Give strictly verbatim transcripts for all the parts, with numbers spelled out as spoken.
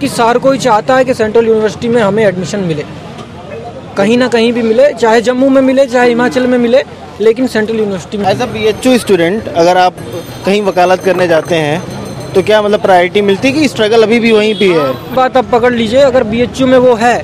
कि सार कोई चाहता है कि सेंट्रल यूनिवर्सिटी में हमें एडमिशन मिले, कहीं ना कहीं भी मिले, चाहे जम्मू में मिले चाहे हिमाचल में मिले, लेकिन सेंट्रल यूनिवर्सिटी में। एज अ बीएचयू स्टूडेंट अगर आप कहीं वकालत करने जाते हैं तो क्या मतलब प्रायोरिटी मिलती कि स्ट्रगल अभी भी वहीं पे है? बात आप पकड़ लीजिए, अगर बीएचयू में वो है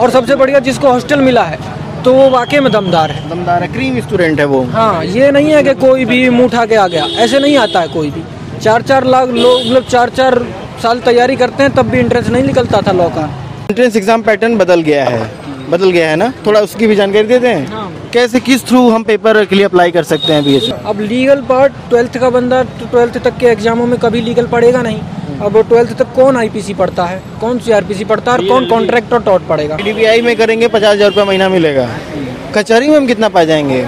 और सबसे बढ़िया जिसको हॉस्टल मिला है तो वो वाकई में दमदार है, दमदार है, क्रीम स्टूडेंट है वो। हाँ, ये नहीं है कि कोई भी मुँह उठा के आ गया, ऐसे नहीं आता है कोई भी। चार चार लाख लोग मतलब चार चार साल तैयारी करते हैं तब भी इंट्रेंस नहीं निकलता था लॉ का। एंट्रेंस एग्जाम पैटर्न बदल गया है, बदल गया है ना, थोड़ा उसकी भी जानकारी देते हैं। हाँ। कैसे किस थ्रू हम पेपर के लिए अप्लाई कर सकते हैं बीएचयू? अब लीगल पार्ट ट्वेल्थ का बंदा ट्वेल्थ तक के एग्जामों में कभी लीगल पढ़ेगा नहीं। अब ट्वेल्थ तक कौन आईपीसी पढ़ता है, कौन सीआरपीसी पढ़ता है और कौन कॉन्ट्रैक्ट और टॉट पढ़ेगा। आईडीबीआई में करेंगे पचास हजार रुपया महीना मिलेगा, कचहरी में हम कितना पा जाएंगे?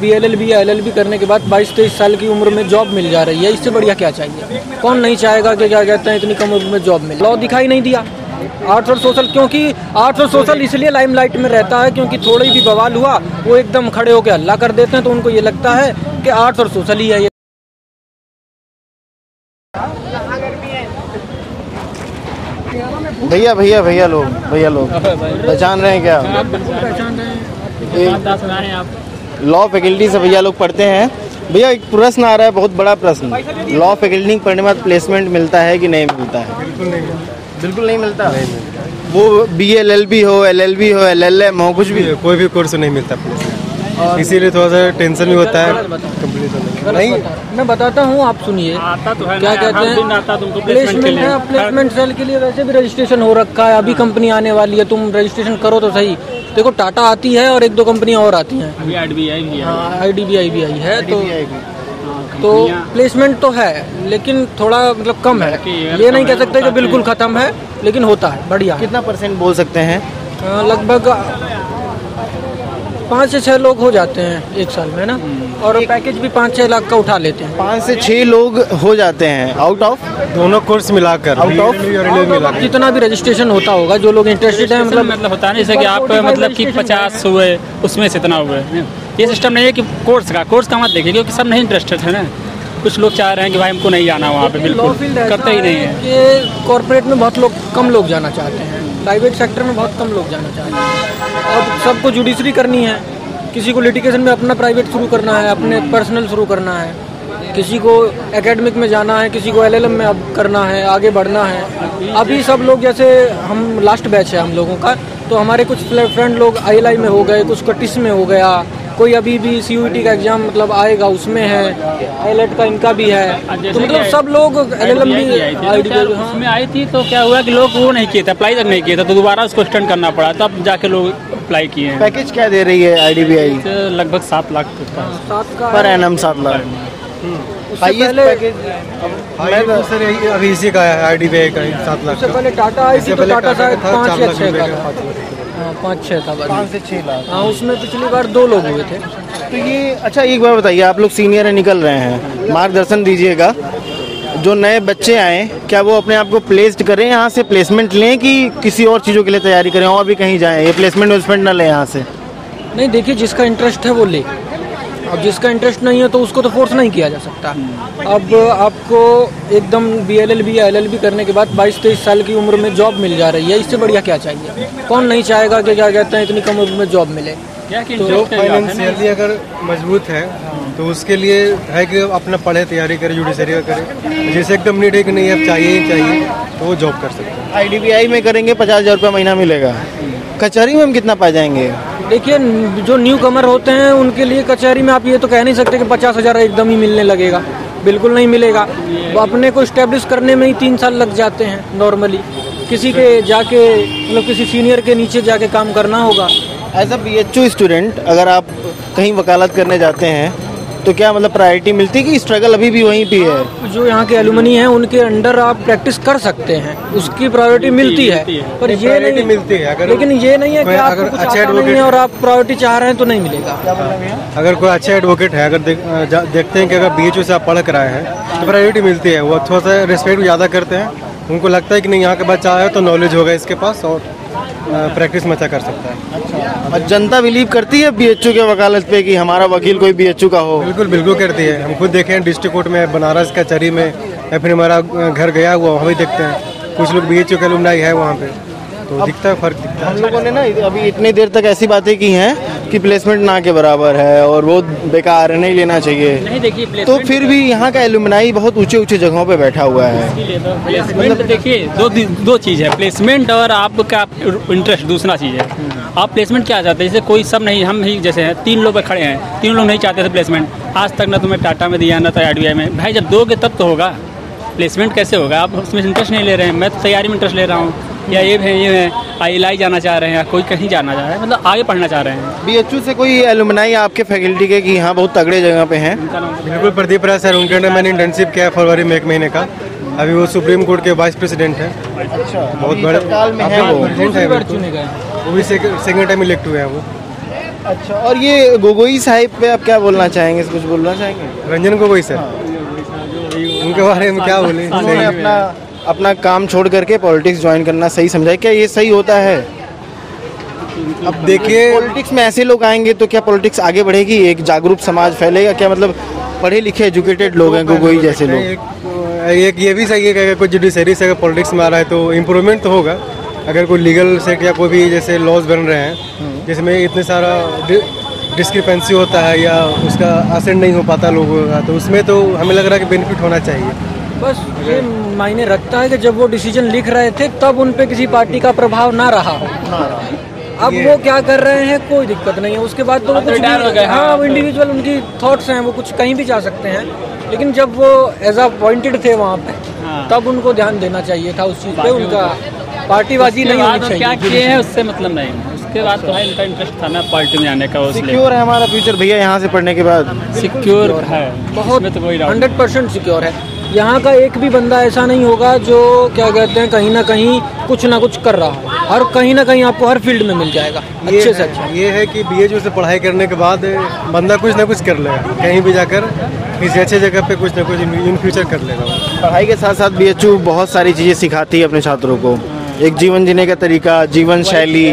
बीएलएलबी या एलएलबी करने के बाद बाईस तेईस साल की उम्र में जॉब मिल जा रही है, इससे बढ़िया क्या चाहिए? कौन नहीं चाहेगा कि क्या कहते हैं इतनी कम उम्र में जॉब मिले। लॉ दिखाई नहीं दिया। आर्ट्स और सोशल, क्योंकि आर्ट्स और सोशल इसलिए लाइमलाइट में रहता है क्योंकि थोड़ी भी बवाल हुआ वो एकदम खड़े होकर हल्ला कर देते हैं, तो उनको ये लगता है कि आर्ट्स और सोशल ही है ये। भैया भैया भैया लोग भैया लोग पहचान रहे हैं क्या? पहचान रहे हैं आप? लॉ फैकल्टी से भैया लोग पढ़ते हैं। भैया एक प्रश्न आ रहा है, बहुत बड़ा प्रश्न, लॉ फैकल्टी पढ़ने के बाद प्लेसमेंट मिलता है कि नहीं मिलता है? बिल्कुल नहीं, बिल्कुल नहीं मिलता। नहीं मिलता। वो बी एल एल बी हो, एल एल बी हो, एल एल एम हो, कुछ भी कोई भी कोर्स नहीं मिलता प्लेसमेंट, इसीलिए थोड़ा सा टेंशन भी होता है। नहीं, मैं बताता हूँ, आप सुनिए क्या कहते हैं। प्लेसमेंट है, प्लेसमेंट सेल के लिए वैसे भी रजिस्ट्रेशन हो रखा है, अभी कंपनी आने वाली है, तुम रजिस्ट्रेशन करो तो सही। देखो टाटा आती है और एक दो कंपनियां और आती हैं, अभी आईडीबीआई भी है, आईडीबीआई भी आई है, तो तो प्लेसमेंट तो है लेकिन थोड़ा मतलब कम है। ये नहीं कह सकते कि बिल्कुल ख़त्म है, लेकिन होता है बढ़िया। कितना परसेंट बोल सकते हैं? लगभग पाँच से छः लोग हो जाते हैं एक साल में ना, और पैकेज भी पाँच छः लाख का उठा लेते हैं। पाँच से छः लोग हो जाते हैं आउट ऑफ दोनों कोर्स मिलाकर, आउट ऑफ जितना भी रजिस्ट्रेशन होता होगा जो लोग इंटरेस्टेड हैं। मतलब मतलब होता नहीं, जैसे कि आप मतलब कि पचास हुए उसमें से इतना हुए, ये सिस्टम नहीं है कि कोर्स का कोर्स का मत देखिए क्योंकि सब नहीं इंटरेस्टेड है ना। कुछ लोग चाह रहे हैं कि भाई हमको नहीं जाना वहाँ पे, बिल्कुल करते ही नहीं है। कॉर्पोरेट में बहुत लोग कम लोग जाना चाहते हैं, प्राइवेट सेक्टर में बहुत कम लोग जाना चाहते हैं। अब सबको जुडिशरी करनी है, किसी को लिटिगेशन में अपना प्राइवेट शुरू करना है, अपने पर्सनल शुरू करना है, किसी को एकेडमिक में जाना है, किसी को एलएलएम में अब करना है, आगे बढ़ना है। अभी सब लोग जैसे हम लास्ट बैच है हम लोगों का, तो हमारे कुछ फ्रेंड लोग आईएलआई में हो गए, कुछ कटिस में हो गया, कोई अभी भी सीयूईटी का एग्ज़ाम मतलब आएगा उसमें है, एलएट का इनका भी है, तो मतलब सब लोग एलएलएम भी उसमें आई थी। तो क्या हुआ कि लोग वो नहीं किए थे, अप्लाई तक नहीं किए थे, तो दोबारा उसको एक्सटेंड करना पड़ा, तब जाके लोग अप्लाई किए हैं। पैकेज क्या दे रही है आईडीबीआई? लगभग सात लाख पर एनम, सात लाख अभी इसी का है आईडीबीआई का, सात लाख। उससे पहले टाटा आई थी, टाटा शायद पाँच या छः का, पाँच छः था, पाँच से छः लाख। हाँ, उसमें पिछली बार दो लोग हुए थे। तो ये अच्छा एक बार बताइए, आप लोग सीनियर हैं, निकल रहे हैं, मार्गदर्शन दीजिएगा जो नए बच्चे आए, क्या वो अपने आप को प्लेस्ड करें, यहाँ से प्लेसमेंट लें कि किसी और चीज़ों के लिए तैयारी करें और भी कहीं जाएँ, ये प्लेसमेंट वेसमेंट ना लें यहाँ से? नहीं, देखिए जिसका इंटरेस्ट है वो ले, अब जिसका इंटरेस्ट नहीं है तो उसको तो फोर्स नहीं किया जा सकता। अब आपको एकदम बीएलएलबी या एलएलबी करने के बाद बाईस तेईस साल की उम्र में जॉब मिल जा रही है, इससे बढ़िया क्या चाहिए? कौन नहीं चाहेगा कि क्या कहते हैं इतनी कम उम्र में जॉब मिले। तो जो फाइनेंशियली अगर मजबूत है तो उसके लिए है कि अपना पढ़े, तैयारी करे, जुडिशरी का करे, जैसे एकदम नीड है कि नहीं अब चाहिए ही चाहिए तो वो जॉब कर सकते हैं। आईडीबीआई में करेंगे पचास हज़ार रुपये महीना मिलेगा, कचहरी में हम कितना पा जाएंगे? देखिए जो न्यू कमर होते हैं उनके लिए कचहरी में आप ये तो कह नहीं सकते कि पचास हज़ार एकदम ही मिलने लगेगा, बिल्कुल नहीं मिलेगा। वो अपने को इस्टेब्लिश करने में ही तीन साल लग जाते हैं नॉर्मली, किसी के जाके मतलब किसी सीनियर के नीचे जाके काम करना होगा। एज अ बीएचयू स्टूडेंट अगर आप कहीं वकालत करने जाते हैं तो क्या मतलब प्रायोरिटी मिलती कि स्ट्रगल अभी भी वहीं पर है? जो यहाँ के एलुमनी हैं उनके अंडर आप प्रैक्टिस कर सकते हैं, उसकी प्रायोरिटी मिलती है, पर ये नहीं मिलती है। लेकिन ये नहीं है कि आप अच्छे एडवोकेट और आप प्रायोरिटी चाह रहे हैं तो नहीं मिलेगा। अगर कोई अच्छे एडवोकेट है, अगर देखते हैं कि अगर बीएचयू से आप पढ़ कर आए हैं तो प्रायोरिटी मिलती है, वो थोड़ा सा रिस्पेक्ट ज़्यादा करते हैं, उनको लगता है कि नहीं यहाँ के बच्चा आया तो नॉलेज होगा इसके पास और प्रैक्टिस में अच्छा कर सकता है। अच्छा, और जनता बिलीव करती है बीएचयू के वकालत पे कि हमारा वकील कोई बीएचयू का हो? बिल्कुल बिल्कुल करती है, हम खुद देखे हैं डिस्ट्रिक्ट कोर्ट में, बनारस कचहरी में, या फिर हमारा घर गया हुआ वहाँ भी देखते हैं। कुछ लोग बी एच यू एलुमनाई है वहाँ पे, तो दिखता है फर्क दिखता है। हम लोगों ने ना अभी इतनी देर तक ऐसी बातें की हैं कि प्लेसमेंट ना के बराबर है और वो बेकार नहीं लेना चाहिए, नहीं देखिए तो फिर भी यहाँ का एलुमनाई बहुत ऊंचे ऊंचे जगहों पे बैठा हुआ है। प्लेसमेंट देखिए दो दो चीज़ है, प्लेसमेंट और आपका इंटरेस्ट दूसरा चीज़ है। आप प्लेसमेंट क्या चाहते हैं, जैसे कोई सब नहीं, हम ही जैसे हैं तीन लोग खड़े हैं, तीन लोग नहीं चाहते थे प्लेसमेंट आज तक, ना तुम्हें टाटा में दिया ना तो आई डी बी आई में। भाई जब दोगे तब तो होगा, प्लेसमेंट कैसे होगा? आप उसमें इंटरेस्ट नहीं ले रहे हैं। मैं तो तैयारी में इंटरेस्ट ले रहा हूँ, या ये है ये है आई एल आई जाना चाह रहे हैं, या कोई कहीं जाना चाह रहे हैं, मतलब आगे पढ़ना चाह रहे हैं। बी एच यू से कोई एलुमनाई आपके फैकल्टी के कि यहाँ बहुत तगड़े जगह पे हैं? बिल्कुल, प्रदीप राय सर, उनके अंदर मैंने इंटर्नशिप किया फरवरी में एक महीने का। अभी वो सुप्रीम कोर्ट के वाइस प्रेसिडेंट हैं। अच्छा, बहुत बड़े वो भी सेकेंड टाइम इलेक्ट हुए हैं वो। अच्छा, और ये गोगोई साहिब पे आप क्या बोलना चाहेंगे, कुछ बोलना चाहेंगे? रंजन गोगोई सर, उनके बारे में क्या बोले? अपना अपना काम छोड़ करके पॉलिटिक्स ज्वाइन करना सही समझाए, क्या ये सही होता है? अब देखिए, पॉलिटिक्स में ऐसे लोग आएंगे तो क्या पॉलिटिक्स आगे बढ़ेगी? एक जागरूक समाज फैलेगा क्या? मतलब पढ़े लिखे एजुकेटेड लोग हैं गोगोई जैसे लोग। एक, एक ये भी सही है कि अगर कोई जुडिशरी से अगर पॉलिटिक्स में आ रहा है तो इम्प्रूवमेंट तो होगा। अगर कोई लीगल से या कोई भी जैसे लॉज बन रहे हैं जिसमें इतने सारा डिस्क्रिपेंसी होता है या उसका असेंड नहीं हो पाता लोगों का, तो उसमें तो हमें लग रहा है कि बेनिफिट होना चाहिए। बस ये मायने रखता है कि जब वो डिसीजन लिख रहे थे तब उन पे किसी पार्टी का प्रभाव ना रहा हो, अब वो क्या कर रहे हैं कोई दिक्कत नहीं है। उसके बाद तो वो कुछ भी, हाँ, इंडिविजुअल उनकी थॉट्स हैं, वो कुछ कहीं भी जा सकते हैं, लेकिन जब वो एज अपॉइंटेड थे वहाँ पे तब उनको ध्यान देना चाहिए था उस चीज़ पे, उनका पार्टीबाजी नहीं होनी चाहिए। क्या किए हैं उससे मतलब नहीं, उसके बाद तो इनका इंटरेस्ट था ना पार्टी में जाने का। सिक्योर है हमारा फ्यूचर भैया यहाँ से पढ़ने के बाद? सिक्योर है बहुत, हंड्रेड परसेंट सिक्योर है। यहाँ का एक भी बंदा ऐसा नहीं होगा जो क्या कहते हैं कहीं ना कहीं कुछ ना कुछ कर रहा हो, हर कहीं ना कहीं आपको हर फील्ड में मिल जाएगा अच्छे से अच्छा। ये है कि बी एच यू से पढ़ाई करने के बाद बंदा कुछ ना कुछ कर लेगा, कहीं भी जाकर किसी अच्छे जगह पे कुछ ना कुछ इन फ्यूचर कर लेगा। पढ़ाई के साथ साथ बी एच यू बहुत सारी चीज़ें सिखाती है अपने छात्रों को, एक जीवन जीने का तरीका, जीवन शैली,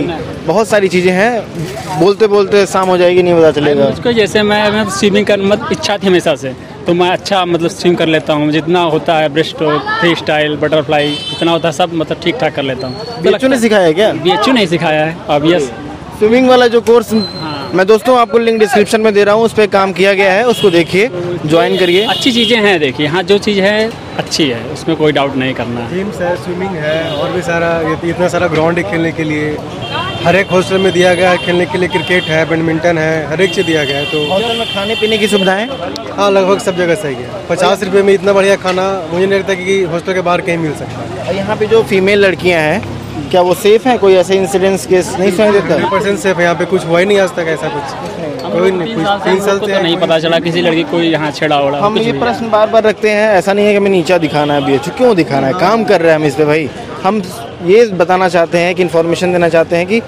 बहुत सारी चीज़ें हैं। बोलते बोलते शाम हो जाएगी, नहीं पता चलेगा उसको। जैसे मैं, मैं स्विमिंग का मत इच्छा थी हमेशा से, तो मैं अच्छा मतलब स्विम कर लेता हूँ, जितना होता है breast stroke, free style, butterfly, जितना होता है सब मतलब ठीक ठाक कर लेता हूँ। बी एच यू ने सिखाया है क्या? बी एच यू ने सिखाया है ऑब्वियस। स्विमिंग वाला जो कोर्स, हाँ। मैं दोस्तों आपको लिंक डिस्क्रिप्शन में दे रहा हूँ, उस पर काम किया गया है, उसको देखिए, ज्वाइन करिए। अच्छी चीज़ें हैं, देखिए हाँ, जो चीज़ है अच्छी है, उसमें कोई डाउट नहीं करना। जिम्स है, स्विमिंग है, और भी सारा, इतना सारा ग्राउंड है खेलने के लिए, हर एक हॉस्टल में दिया गया है खेलने के लिए, क्रिकेट है, बैडमिंटन है, हर एक चीज़ दिया गया है। तो हॉस्टल में खाने पीने की सुविधाएं हाँ लगभग सब जगह सही है। पचास रुपये में इतना बढ़िया खाना मुझे नहीं लगता कि हॉस्टल के बाहर कहीं मिल सकता है। और यहाँ पे जो फीमेल लड़कियाँ हैं क्या वो सेफ़ हैं? कोई ऐसे इंसिडेंट्स केस नहीं सुनाई देता? हंड्रेड परसेंट सेफ है, यहाँ पे कुछ हुआ ही नहीं आज तक ऐसा कुछ, कोई तीन साल से नहीं पता चला किसी लड़की कोई यहाँ छेड़ा हो। हम ये प्रश्न बार बार रखते हैं, ऐसा नहीं है कि हमें नीचा दिखाना है, बी एच यू क्यों दिखाना है, काम कर रहे हैं हम इस पर। भाई हम ये बताना चाहते हैं कि इन्फॉर्मेशन देना चाहते हैं कि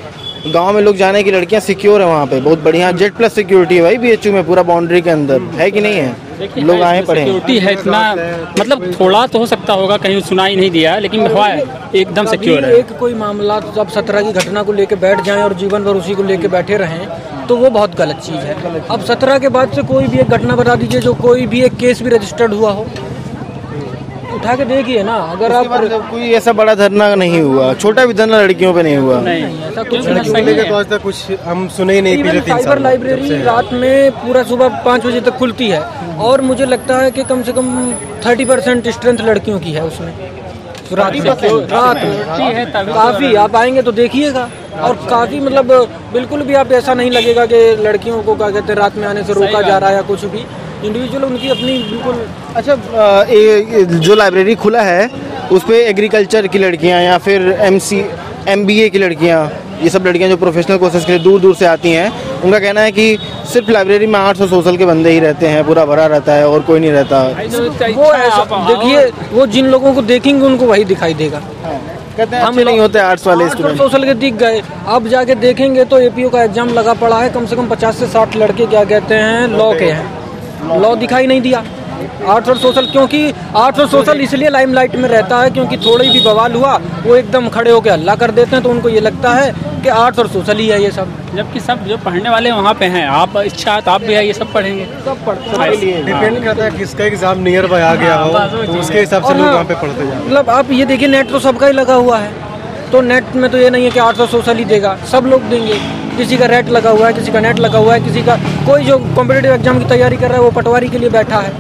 गांव में लोग जाने की लड़कियां सिक्योर है, वहाँ पे बहुत बढ़िया जेड प्लस सिक्योरिटी है भाई बी एच यू में, पूरा बाउंड्री के अंदर है कि नहीं है, लोग आए पढ़े। सिक्योरिटी है इतना, मतलब थोड़ा तो हो सकता होगा कहीं सुनाई नहीं दिया, लेकिन हुआ है एकदम सिक्योर है। एक कोई मामला तो आप सत्रह की घटना को लेकर बैठ जाएं और जीवन भर उसी को लेकर बैठे रहें तो वो बहुत गलत चीज़ है। अब सत्रह के बाद से कोई भी एक घटना बता दीजिए जो कोई भी एक केस भी रजिस्टर्ड हुआ हो, उठा के देखिए ना। अगर आप कोई ऐसा बड़ा धरना नहीं हुआ, छोटा भी धरना लड़कियों पे नहीं हुआ, नहीं ऐसा कुछ लड़कियों का कुछ हम सुने ही नहीं। पिछले तीन साल लाइब्रेरी रात में पूरा सुबह पाँच बजे तक खुलती है और मुझे लगता है कि कम से कम थर्टी परसेंट स्ट्रेंथ लड़कियों की है उसमें रात में। काफ़ी आप आएंगे तो देखिएगा, और काफ़ी मतलब बिल्कुल भी आप ऐसा नहीं लगेगा कि लड़कियों को क्या कहते हैं रात में आने से रोका जा रहा है या कुछ भी, इंडिविजुअल उनकी अपनी बिल्कुल। अच्छा, ए, जो लाइब्रेरी खुला है उस पर एग्रीकल्चर की लड़कियां या फिर एमसी एमबीए की लड़कियां, ये सब लड़कियां जो प्रोफेशनल कोर्सेज के लिए दूर दूर से आती हैं, उनका कहना है कि सिर्फ लाइब्रेरी में आठ सौ सोशल के बंदे ही रहते हैं, पूरा भरा रहता है और कोई नहीं रहता। वो देखिए, वो जिन लोगों को देखेंगे उनको वही दिखाई देगा। कहते हैं हम नहीं होते आर्ट्स वाले स्टूडेंट, सोशल के दिख गए, अब जाके देखेंगे तो ए पी यू का एग्जाम लगा पड़ा है, कम से कम पचास से साठ लड़के क्या कहते हैं लॉ के हैं, लॉ दिखाई नहीं दिया। आर्ट्स और सोशल, क्योंकि आर्ट्स और सोशल इसलिए लाइमलाइट में रहता है क्योंकि थोड़ी भी बवाल हुआ वो एकदम खड़े होकर हल्ला कर देते हैं, तो उनको ये लगता है कि आर्ट्स और सोशल ही है ये सब, जबकि सब जो पढ़ने वाले वहाँ पे हैं। आप इच्छा आप भी है ये सब पढ़ेंगे, सब पढ़ते हैं, डिपेंड करता है किसका एग्जाम नियर बाय आ गया हो तो उसके हिसाब से लोग वहाँ पे पढ़ते हैं। मतलब आप ये देखिए नेट तो सबका ही लगा हुआ है, तो नेट में तो ये नहीं है कि आर्ट्स और सोशल ही देगा, सब लोग देंगे। किसी का रेट लगा हुआ है, किसी का नेट लगा हुआ है, किसी का कोई जो कॉम्पिटेटिव एग्जाम की तैयारी कर रहा है वो पटवारी के लिए बैठा है।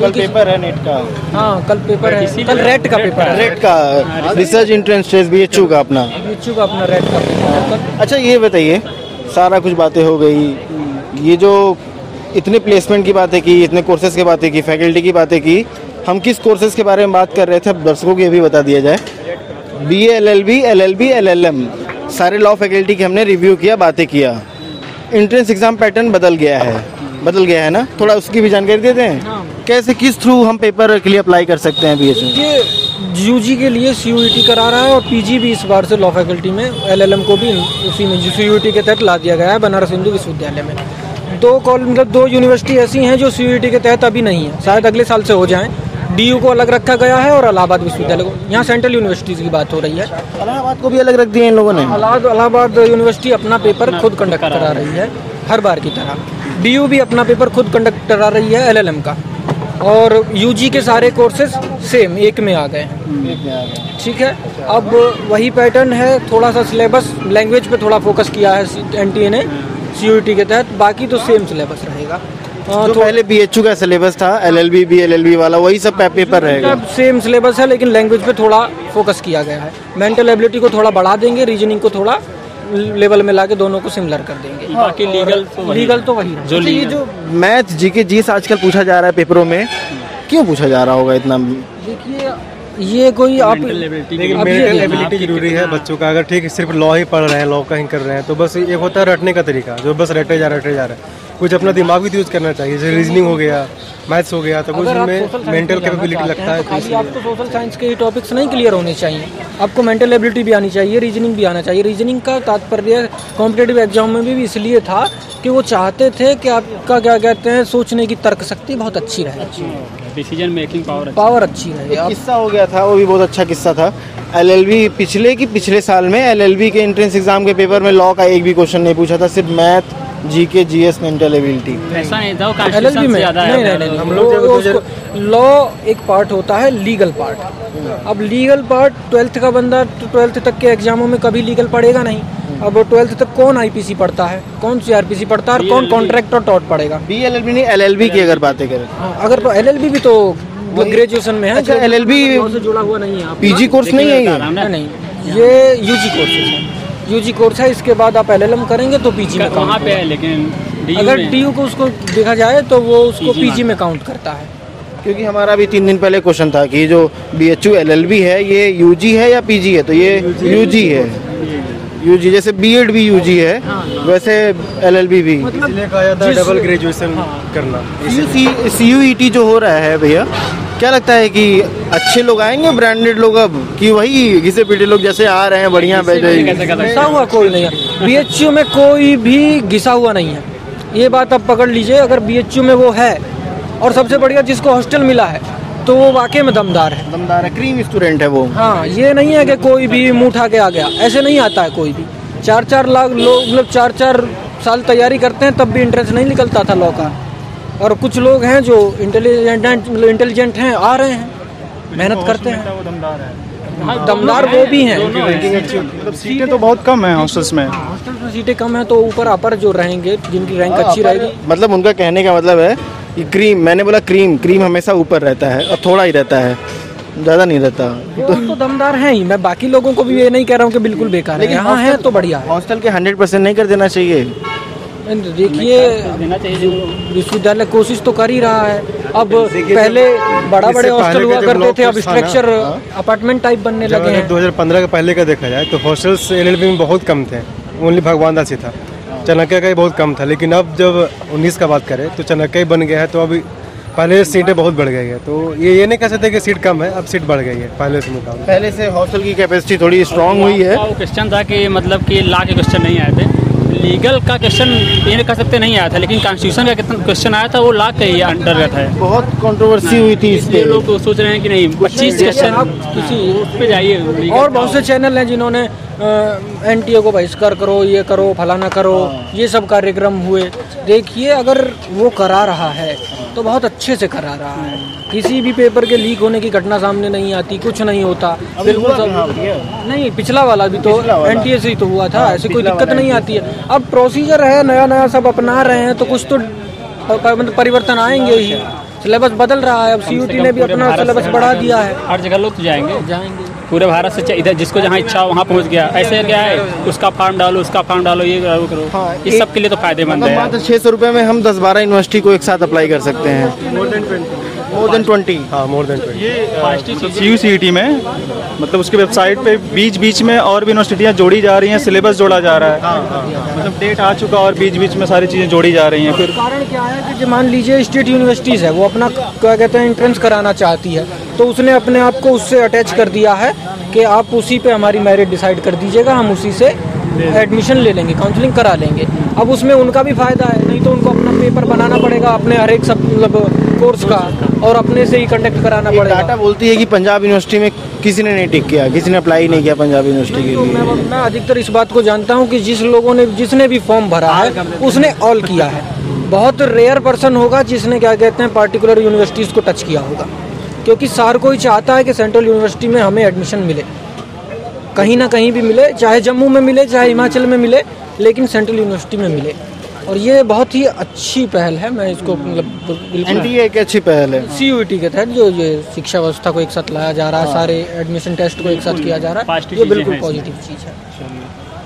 कल पेपर है नेट का, हाँ कल पेपर है, कल रेट का पेपर है, रेट का रिसर्च एंट्रेंस टेस्ट बीएचयू का अपना बीएचयू का अपना रेट का पेपर। अच्छा ये बताइए, सारा कुछ बातें हो गई, ये जो इतने प्लेसमेंट की बातें की, इतने कोर्सेज की बातें की, फैकल्टी की बातें की, हम किस कोर्सेज के बारे में बात कर रहे थे अब दर्शकों को ये भी बता दिया जाए। B A L L B L L B L L M सारे लॉ फैकल्टी के हमने रिव्यू किया, बातें किया। एंट्रेंस एग्ज़ाम पैटर्न बदल गया है, बदल गया है ना, थोड़ा उसकी भी जानकारी देते हैं। हाँ। कैसे किस थ्रू हम पेपर के लिए अप्लाई कर सकते हैं? बी एस ये यूजी के लिए सी यू ई टी करा रहा है और पीजी भी इस बार से लॉ फैकल्टी में एलएलएम को भी उसी में सी यू ई टी के तहत ला दिया गया है। बनारस हिंदू विश्वविद्यालय में दो कॉल मतलब दो यूनिवर्सिटी ऐसी हैं जो सी यू ई टी के तहत अभी नहीं है, शायद अगले साल से हो जाएँ। डी यू को अलग रखा गया है और इलाहाबाद विश्वविद्यालय को, यहाँ सेंट्रल यूनिवर्सिटीज़ की बात हो रही है, इलाहाबाद को भी अलग रख दिया इन लोगों ने। इलाहाबाद यूनिवर्सिटी अपना पेपर खुद कंडक्ट करा रही है हर बार की तरह, डी यू भी अपना पेपर खुद कंडक्ट करा रही है एल एल एम का, और यू जी के सारे कोर्सेज सेम एक में आ गए। ठीक है, अब वही पैटर्न है, थोड़ा सा सिलेबस लैंग्वेज पर थोड़ा फोकस किया है एन टी ए ने सी यू ई टी के तहत, बाकी तो सेम सिलेबस रहेगा। जो तो पहले बीएचयू का सिलेबस था एलएलबी बी एलएलबी वाला वही सब पेपर रहेगा, सेम सिलेबस है, लेकिन लैंग्वेज पे थोड़ा फोकस किया गया है। मेंटल एबिलिटी को थोड़ा बढ़ा देंगे, रीजनिंग को थोड़ा लेवल में लाके दोनों को सिमिलर कर देंगे। बाकी लीगल तो लीगल तो वही है। जो ये जो मैथ जीके जीएस आजकल पूछा जा रहा है पेपरों में, क्यों पूछा जा रहा होगा इतना? देखिए ये कोई आप मेंटल एबिलिटी जरूरी है बच्चों का। अगर ठीक सिर्फ लॉ ही पढ़ रहे हैं, लॉ का ही कर रहे हैं, तो बस एक होता है रटने का तरीका, जो बस रटे जा रटे जा रहा है। कुछ अपना दिमाग भी यूज़ करना चाहिए, जैसे रीजनिंग हो गया, मैथ्स हो गया, तो कुछ में मेंटल कैपेबिलिटी लगता है। तो आपको सोशल साइंस के टॉपिक्स नहीं क्लियर होने चाहिए, आपको मेंटल एबिलिटी भी आनी चाहिए, रीजनिंग भी आना चाहिए। रीजनिंग का तात्पर्य कॉम्पिटेटिव एग्जाम में भी इसलिए था कि वो चाहते थे कि आपका क्या कहते हैं सोचने की तर्क शक्ति बहुत अच्छी रहे, डिसीजन मेकिंग पावर पावर अच्छी रहे। किस्सा हो गया था, वो भी बहुत अच्छा किस्सा था। एलएलबी पिछले की पिछले साल में एलएलबी के एंट्रेंस एग्जाम के पेपर में लॉ का एक भी क्वेश्चन नहीं पूछा था, सिर्फ math GK GS mental ability. ऐसा नहीं था, एलएलबी में नहीं नहीं हम लोग लॉ एक पार्ट होता है, लीगल पार्ट। अब लीगल पार्ट ट्वेल्थ का बंदा ट्वेल्थ तक के एग्जामों में कभी लीगल पढ़ेगा नहीं। अब ट्वेल्थ तक कौन आईपीसी पढ़ता है, कौन सीआरपीसी पढ़ता है और कौन कॉन्ट्रैक्ट और टॉट पढ़ेगा। बीएलएलबी नहीं एलएलबी की अगर बातें करें, अगर तो एलएलबी भी तो ग्रेजुएशन में है। अच्छा एलएलबी से जुड़ा हुआ नहीं है, पीजी कोर्स नहीं है, नहीं ये यूजी कोर्स है, यूजी कोर्स है। इसके बाद आप एलएलएम करेंगे तो पीजी में वहाँ पे है, लेकिन डी अगर डीयू को उसको देखा जाए तो वो उसको पीजी, पीजी में काउंट करता है। क्योंकि हमारा भी तीन दिन पहले क्वेश्चन था कि जो बीएचयू एलएलबी है ये यूजी है या पीजी है, तो ये यूजी है, यूजी जैसे बीएड भी यूजी है वैसे एलएलबी भी, मतलब डबल ग्रेजुएशन करना। सीयूईटी जो हो रहा है भैया, क्या लगता है कि अच्छे लोग आएंगे ब्रांडेड लोग अब, कि वही घिसे पीटे लोग जैसे आ रहे हैं? बढ़िया घिसा हुआ कोई नहीं है बीएचयू में, कोई भी घिसा हुआ नहीं है, ये बात आप पकड़ लीजिए। अगर बीएचयू में वो है, और सबसे बढ़िया जिसको हॉस्टल मिला है तो वो वाकई में दमदार है, दमदार है, क्रीम स्टूडेंट है वो। हाँ, ये नहीं है कि कोई भी मुँह उठा के आ गया, ऐसे नहीं आता है कोई भी। चार चार लाख लोग मतलब चार चार साल तैयारी करते हैं तब भी इंटरेस्ट नहीं निकलता था लॉ का, और कुछ लोग हैं जो इंटेलिजेंट इंटेलिजेंट हैं, आ रहे हैं, मेहनत करते हैं, दमदार वो भी हैं। मतलब सीटें तो बहुत कम हैं हॉस्टल्स में, हॉस्टल्स में सीटें कम हैं, तो ऊपर अपर जो रहेंगे जिनकी रैंक अच्छी रहेगी। मतलब उनका कहने का मतलब है कि क्रीम, मैंने बोला क्रीम क्रीम हमेशा ऊपर रहता है और थोड़ा ही रहता है, ज़्यादा नहीं रहता, तो दमदार हैं ही। मैं बाकी लोगों को भी ये नहीं कह रहा हूँ कि बिल्कुल बेकार है, यहाँ है तो बढ़िया। हॉस्टल के हंड्रेड परसेंट नहीं कर देना चाहिए, देखिए विश्वविद्यालय कोशिश तो कर ही रहा है। अब पहले बड़ा बड़े हॉस्टल हुआ करते थे, अब स्ट्रक्चर अपार्टमेंट टाइप बनने लगे हैं। दो हज़ार पंद्रह के पहले का देखा जाए तो हॉस्टल्स एलएलबी में बहुत कम थे, ओनली भगवानदासी था, चाणक्य का ही बहुत कम था। लेकिन अब जब उन्नीस का बात करें तो चाणक्य ही बन गया है, तो अभी पहले सीटें बहुत बढ़ गई है, तो ये ये नहीं कह सकते कि सीट कम है, अब सीट बढ़ गई है पहले से मुकाबले। पहले से हॉस्टल की कैपेसिटी थोड़ी स्ट्रांग हुई है। क्वेश्चन था कि मतलब कि लाख के क्वेश्चन नहीं आए थे, लीगल का क्वेश्चन ये कह सकते नहीं आया था, लेकिन कॉन्स्टिट्यूशन का कितना क्वेश्चन आया था वो ला के अंतर्गत है। बहुत कंट्रोवर्सी हुई थी इसलिए लोग तो सोच रहे हैं कि नहीं पच्चीस क्वेश्चन किसी उस पे जाइए। और बहुत से चैनल हैं जिन्होंने एनटीए को बहिष्कार करो, ये करो, फलाना करो, ये सब कार्यक्रम हुए। देखिए अगर वो करा रहा है तो बहुत अच्छे से करा रहा है, किसी भी पेपर के लीक होने की घटना सामने नहीं आती, कुछ नहीं होता। बिल्कुल सब नहीं, पिछला वाला भी तो एनटीए से ही तो हुआ था, ऐसी कोई दिक्कत नहीं आती है। अब प्रोसीजर है नया नया, सब अपना रहे हैं तो कुछ तो परिवर्तन आएंगे ही। सिलेबस बदल रहा है, अब सीयूटी ने भी अपना सिलेबस बढ़ा दिया है। हर जगह लोग जाएंगे जाएंगे पूरे भारत से, इधर जिसको जहाँ इच्छा हो वहाँ पहुँच गया। ऐसे क्या है उसका फॉर्म डालो, उसका फॉर्म डालो, ये करो, हाँ, इस सब के लिए तो फायदेमंद है। मात्र छः सौ रुपये में हम दस बारह यूनिवर्सिटी को एक साथ अप्लाई कर सकते हैं। More than twenty more than twenty हाँ more than twenty C U C E T में मतलब उसकी वेबसाइट पे बीच बीच में और भी यूनिवर्सिटियाँ जोड़ी जा रही हैं, सिलेबस जोड़ा जा रहा है, मतलब डेट आ चुका और बीच बीच में सारी चीज़ें जोड़ी जा रही हैं। फिर कारण क्या है कि जो मान लीजिए स्टेट यूनिवर्सिटीज़ है वो अपना क्या कहते हैं एंट्रेंस कराना चाहती है, तो उसने अपने आप को उससे अटैच कर दिया है कि आप उसी पे हमारी मेरिट डिसाइड कर दीजिएगा, हम उसी से एडमिशन ले लेंगे, काउंसलिंग करा लेंगे। अब उसमें उनका भी फ़ायदा है, नहीं तो उनको अपना पेपर बनाना पड़ेगा अपने हर एक सब मतलब कोर्स का, और अपने से ही कंडक्ट कराना पड़ेगा। डाटा बोलती है कि पंजाब यूनिवर्सिटी में किसी ने नहीं टिक किया, किसी ने अप्लाई नहीं किया पंजाब यूनिवर्सिटी के लिए। मैं, मैं अधिकतर इस बात को जानता हूँ कि जिस लोगों ने जिसने भी फॉर्म भरा है उसने ऑल किया है, बहुत रेयर पर्सन होगा जिसने क्या कहते हैं पार्टिकुलर यूनिवर्सिटीज़ को टच किया होगा, क्योंकि सार कोई चाहता है कि सेंट्रल यूनिवर्सिटी में हमें एडमिशन मिले, कहीं ना कहीं भी मिले, चाहे जम्मू में मिले चाहे हिमाचल में मिले, लेकिन सेंट्रल यूनिवर्सिटी में मिले। और ये बहुत ही अच्छी पहल है, मैं इसको मतलब एनटीए की अच्छी पहल है। सीयूईटी के तहत जो ये शिक्षा व्यवस्था को एक साथ लाया जा रहा है, सारे एडमिशन टेस्ट को एक साथ किया जा रहा है, ये बिल्कुल पॉजिटिव चीज़ है।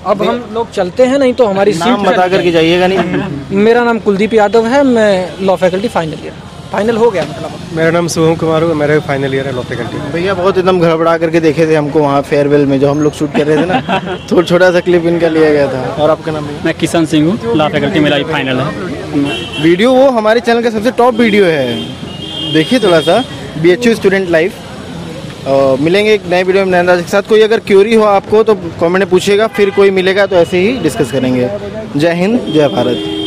अब हम लोग चलते हैं, नहीं तो हमारी सीट बता करके जाइएगा नहीं। मेरा नाम कुलदीप यादव है, मैं law faculty final year final हो गया मतलब। मेरा नाम सोहम कुमार है, मेरा फाइनल ईयर है लॉ फैकल्टी। भैया बहुत एकदम घबरा करके देखे थे हमको वहाँ फेयरवेल में, जो हम लोग शूट कर रहे थे ना, थोड़ा छोटा सा क्लिप इनका लिया गया था। और आपका नाम? मैं किशन सिंह हूँ, लॉ फैकल्टी मेरा फाइनल है। वीडियो वो हमारे चैनल का सबसे टॉप वीडियो है, देखिए थोड़ा सा बीएचयू स्टूडेंट लाइफ। और मिलेंगे एक नए वीडियो में नए अंदाज के साथ। कोई अगर क्यूरी हो आपको तो कॉमेंट में पूछिएगा, फिर कोई मिलेगा तो ऐसे ही डिस्कस करेंगे। जय हिंद, जय भारत।